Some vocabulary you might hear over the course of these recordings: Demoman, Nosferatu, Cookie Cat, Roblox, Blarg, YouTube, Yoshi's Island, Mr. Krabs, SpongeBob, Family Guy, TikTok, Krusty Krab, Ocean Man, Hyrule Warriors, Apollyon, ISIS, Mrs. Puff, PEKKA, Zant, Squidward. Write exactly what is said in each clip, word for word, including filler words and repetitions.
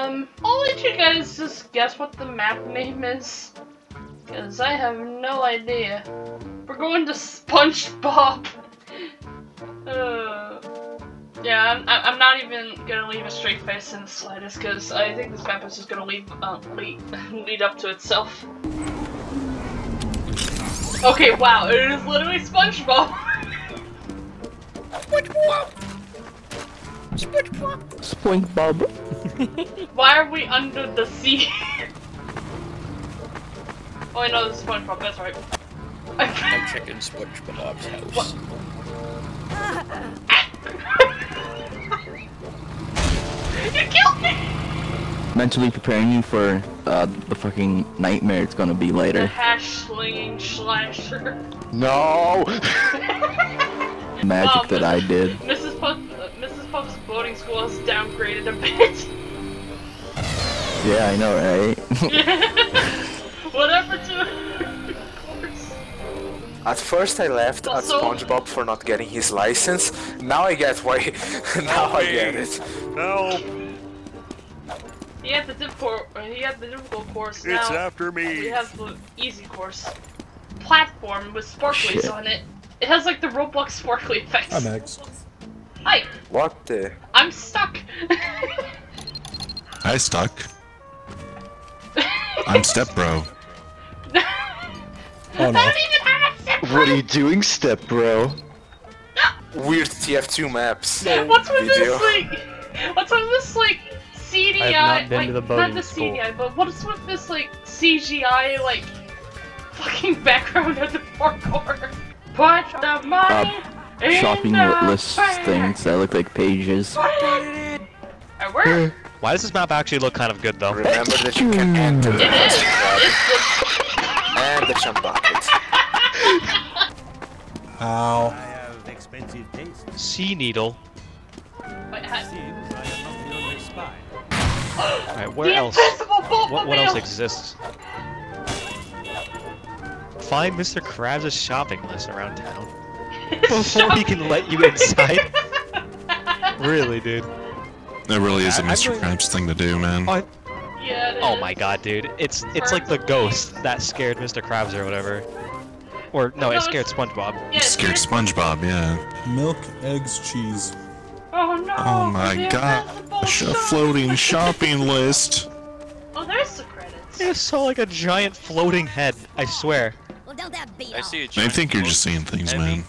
Um, I'll let you guys just guess what the map name is, because I have no idea. We're going to SpongeBob. uh, yeah, I'm, I'm not even gonna leave a straight face in the slightest, because I think this map is just gonna leave, uh, lead, lead up to itself. Okay, wow, it is literally SpongeBob. SpongeBob. SpongeBob. SpongeBob. Why are we under the sea? Oh, I know this is SpongeBob. That's right. I'm checking SpongeBob's house. What? You killed me. Mentally preparing you for uh, the fucking nightmare it's gonna be later. The hash-slinging slasher. No. Magic um, that I did. Missus Puff, uh, Missus Puff's boarding school has downgraded a bit. Yeah, I know, right? Whatever to. At first, I laughed at SpongeBob for not getting his license. Now I get why. now Help I get me. it. Help! He had the difficult. He had the difficult course. It's now after me. We have the easy course. Platform with sparklies Shit. on it. It has like the Roblox sparkly effects. I'm next. Hi. What the? I'm stuck. I stuck. I'm step bro. Oh, no. I don't even have a step bro. What are you doing, step bro? Weird T F two maps. No what's with video. this like? What's with this like C D I? I have not been like, to the boating not the school. C D I, but what's with this like C G I like fucking background of the parkour? Put the money uh, in shopping the list bag. Things that look like pages. Why does this map actually look kind of good though? Remember that you can enter the and the chump bucket. Ow. I have expensive taste. Sea needle. Wait, Alright, where the else? What, what else exists? Find Mister Krabs' shopping list around town before he can let you inside. Really, dude. That really is a Mister Krabs thing to do, man. I... Yeah, it oh is. my god, dude. It's it's like the ghost that scared Mister Krabs or whatever. Or, no, it scared SpongeBob. Yeah, it scared SpongeBob, yeah. Milk, eggs, cheese. Oh no! Oh my god. A floating shopping list. Oh, there's the credits. I saw like a giant floating head, I swear. I, see I think you're just seeing things, man.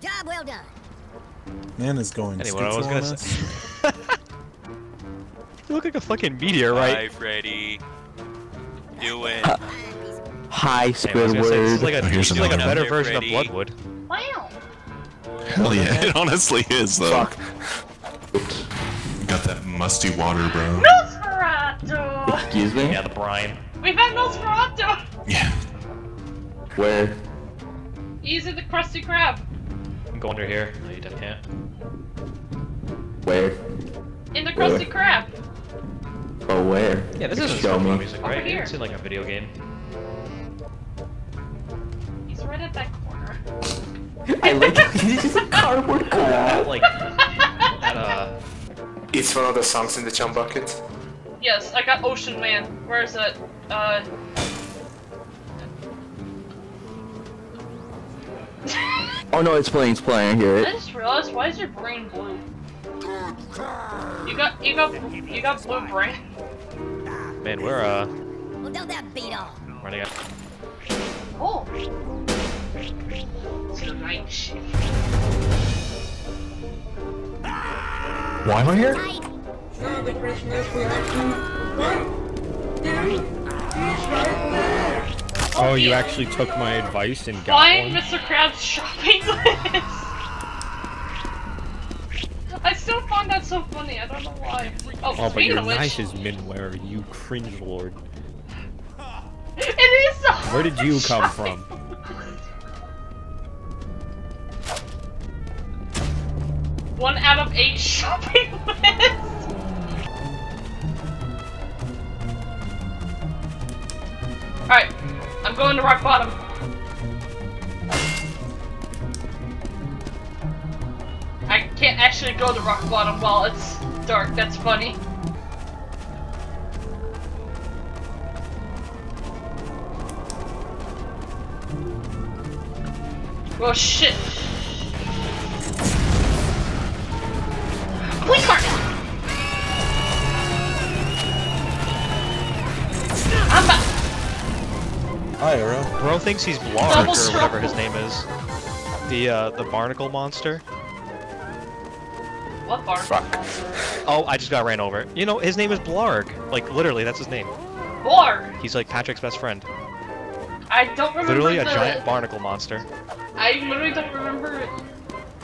Job well done. Man is going. Anyway, I was gonna say. You look like a fucking meteorite. Hi, Freddy. Do it. Uh, hi, Squidward. Hey, it's like a, oh, it's like a better version Freddy. of Bloodwood. Wow. Hell yeah, it honestly is though. Fuck. Got that musty water, bro. Nosferatu. Excuse me. Yeah, the brine. We found Nosferatu. Yeah. Where? He's in the Krusty Krab. I'm going under here. No, you don't can't. Where? In the Krusty Krab. Oh, where? Yeah, this is show me. Music, right? Over here. It's in like a video game. He's right at that corner. I like it. This is a cardboard crab. Like, that, uh... It's one of the songs in the chum bucket. Yes, I got Ocean Man. Where is it? Uh... Oh no, it's playing, it's playing, I hear it. I just realized, why is your brain blue? You got, you got, you got blue brain. Man, we're, uh... Well, don't that beat off. Where they got... Oh! It's a night shift. Why am I here? Oh, you actually took my advice and got Find one? Mister Krabs' shopping list! I still find that so funny, I don't know why. Oh, oh but your of knife which... is minware, you cringe lord. It is! Where did you come from? One out of eight shopping lists! Alright. I'm going to rock bottom. I can't actually go to rock bottom while it's dark, that's funny. Oh shit! We can't. I'm back. Hi, Ro. Ro thinks he's Blarg or whatever his name is. The uh, the barnacle monster. What barnacle? Fuck. Oh, I just got ran over. You know, his name is Blarg. Like literally, that's his name. Blarg. He's like Patrick's best friend. I don't remember. Literally a the... giant barnacle monster. I literally don't remember.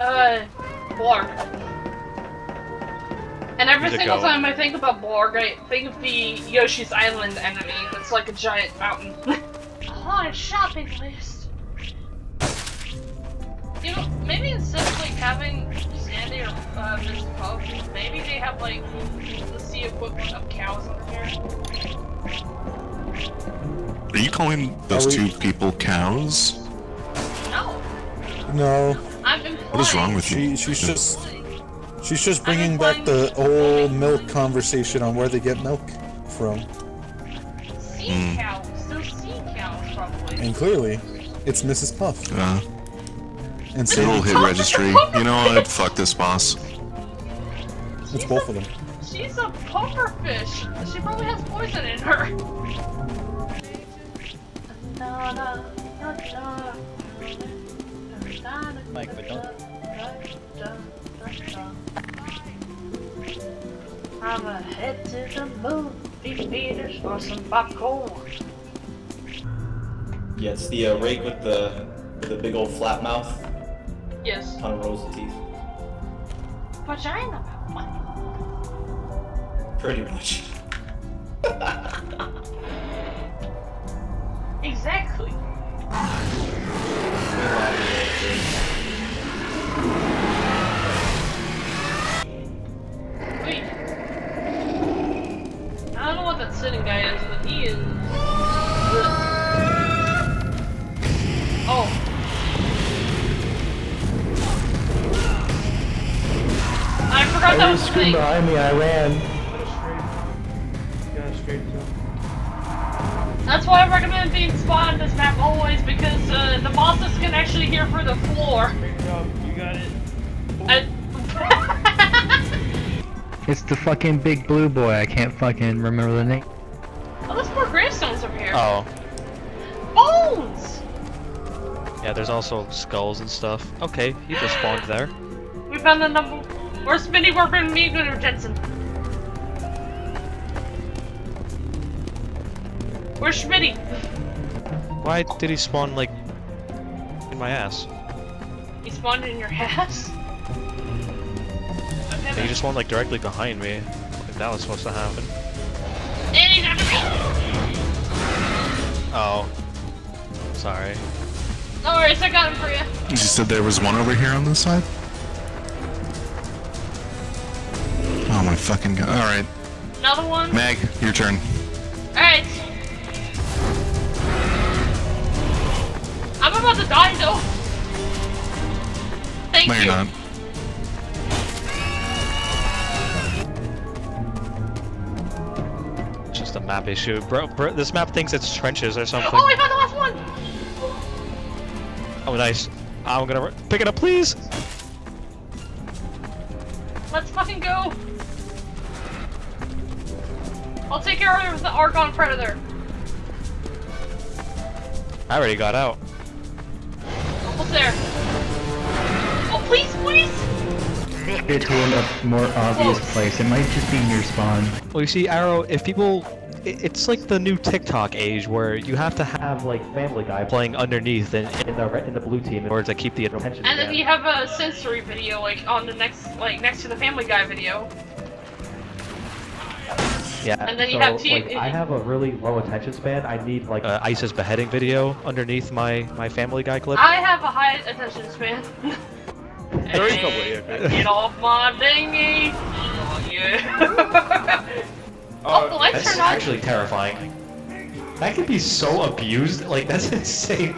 Uh, Blarg. And every single goat. time I think about Blarg, I think of the Yoshi's Island enemy. It's like a giant mountain. Oh, a shopping list. You know, maybe instead of like having Sandy or uh, Mister Puff, maybe they have like the sea equivalent of cows over here. Are you calling those we... two people cows? No. No. I'm implied. What is wrong with you? She, she's just. She's just bringing back the old milk conversation on where they get milk from. Sea mm. cows. They're sea cows, probably. And clearly, it's Missus Puff. Yeah. And so little hit registry. You know what? Fuck this boss. She's it's both a, of them. She's a pufferfish. She probably has poison in her. Mike, but don't. I'ma head to the movie theaters for some popcorn. Yeah, it's the uh, rake with the with the big old flat mouth. Yes. A ton of rows of teeth. Vagina. Pretty much. Exactly. Sitting guy is, but he is. Oh. I forgot I that was screaming behind me. I ran. That's why I recommend being spawned on this map always, because uh, the bosses can actually hear through the floor. Great job. You got it. It's the fucking big blue boy, I can't fucking remember the name. Oh, there's more gravestones over here. Oh. Bones! Yeah, there's also skulls and stuff. Okay, you just spawned there. We found the number. Where's Minnie working and me or Jensen? Where's Schmitty? Why did he spawn, like, in my ass? He spawned in your ass? He just went like directly behind me. If that was supposed to happen. And he's after me! Oh. Sorry. No worries, I got him for you. You said there was one over here on this side? Oh my fucking god. Alright. Another one? Meg, your turn. Alright. I'm about to die though. Thank you. No, you're not. The map issue, bro, bro. This map thinks it's trenches or something. Oh, I found the last one. Oh, nice. I'm gonna pick it up, please. Let's fucking go. I'll take care of the Argon Predator. I already got out. Almost there. Oh, please, please. Get to a more obvious place. It might just be near spawn. Well, you see, Arrow, if people... It's like the new TikTok age where you have to have like Family Guy playing underneath in, in the red, in the blue team in order to keep the attention. And then you have a sensory video like on the next, like next to the Family Guy video. Yeah. And then so, you have two. Like, I have a really low attention span. I need like an uh, ISIS beheading video underneath my my Family Guy clip. I have a high attention span. There is no way, okay. Get off my dinghy! Oh, yeah. uh, oh, the that's actually terrifying. That could be so abused. Like, that's insane.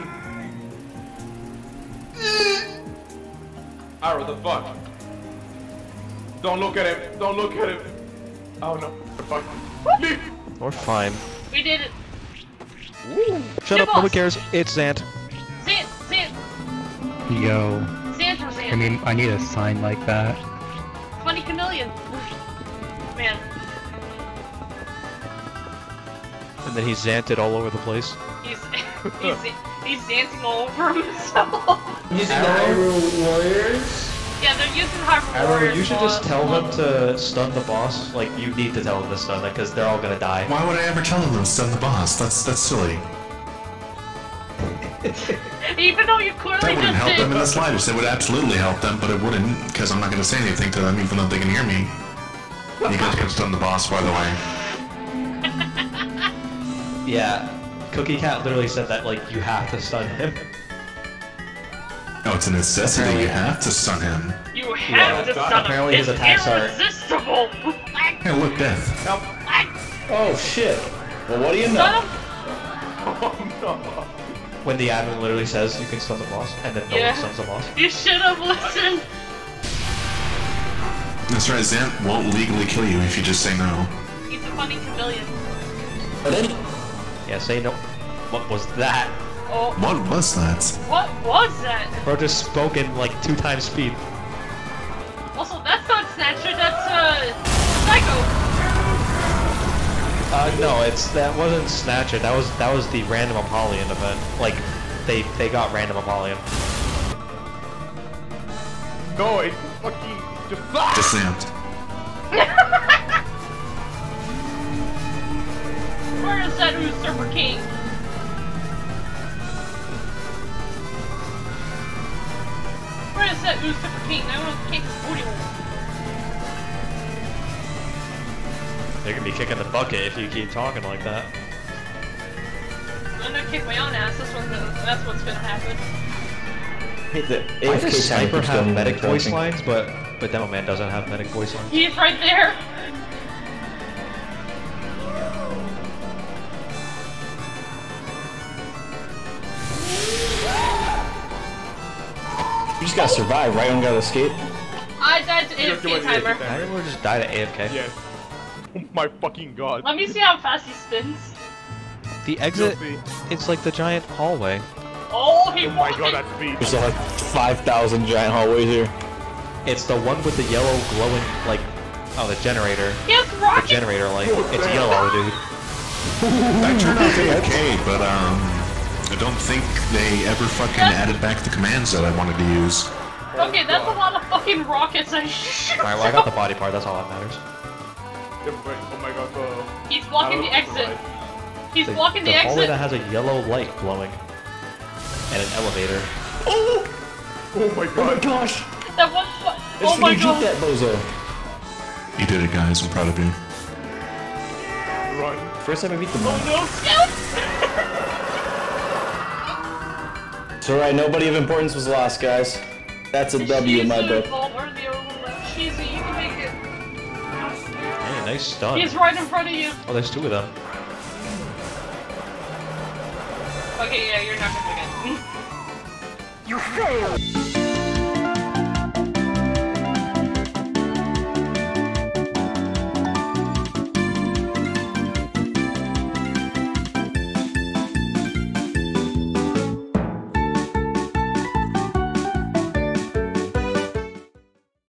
Arrow, the fuck? Don't look at him. Don't look at him. Oh no. The fuck. Leave. We're fine. We did it. Ooh. Shut New up. Boss. Nobody cares. It's Zant. Zant. Zant. Yo. Xander's in. I mean, I need a sign like that. Funny chameleon. Man. And then he's Zanted all over the place. He's he's he's Zanting all over himself. Using the Hyrule Warriors. Yeah, they're using Hyrule Warriors. You should just tell them to stun the boss. Like, you need to tell them to stun it because they're all gonna die. Why would I ever tell them to stun the boss? That's that's silly. Even though you clearly that wouldn't help did. them in the slightest. It would absolutely help them, but it wouldn't because I'm not going to say anything to them, even though they can hear me. You guys could stun the boss, by the way. Yeah, Cookie Cat literally said that, like, you have to stun him. No, it's a necessity. Apparently, you have to stun him. You have yeah, to stun apparently him. His attacks are irresistible. Hey, look, Death. Nope. Oh shit. Well, what do you know? Oh no. When the admin literally says you can stun the boss, and then no yeah. one stuns the boss. You should have listened! That's right, Zant won't legally kill you if you just say no. He's a funny chameleon. Yeah, say no. What was that? Oh. What was that? What was that? Or just spoken like two times speed. Also, that's not Snatcher, that's uh... Psycho! Uh, no, it's that wasn't Snatcher. That was that was the random Apollyon event. Like, they they got random Apollyon. No, it's fucking Descent. Where is that Usurper King? Where is that Usurper King? I want to kick his booty hole. They're gonna be kicking the bucket if you keep talking like that. I'm gonna kick my own ass. That's what's gonna, that's what's gonna happen. Hey, the I think Sniper have medic voice lines, but but Demoman doesn't have medic voice lines. He's right there. You just gotta survive, right? You don't gotta escape. I died to A F K timer. I think we'll just die to A F K. Yeah. Oh my fucking god. Let me see how fast he spins. The exit, it's like the giant hallway. Oh, he oh my god, that's beat. There's like five thousand giant hallways here. It's the one with the yellow glowing, like, oh, the generator. He has rockets! The generator, like, oh, it's man. yellow, dude. I turned out to be okay, but, um, I don't think they ever fucking that's... added back the commands that I wanted to use. Okay, that's a lot of fucking rockets I shoot. Alright, well, I got the body part, that's all that matters. Oh my god, bro. He's blocking the exit. He's the, blocking the, the exit. The hallway that has a yellow light glowing. And an elevator. Oh! Oh my god. Oh my gosh. That one. Oh my god. That bozo. You did it, guys. I'm proud of you. Run. First time I beat the boss. Oh no! It's alright. Nobody of importance was lost, guys. That's a the W in my book. Nice stun. He's right in front of you. Oh, there's two of them. Okay, yeah, you're not gonna get it. You failed.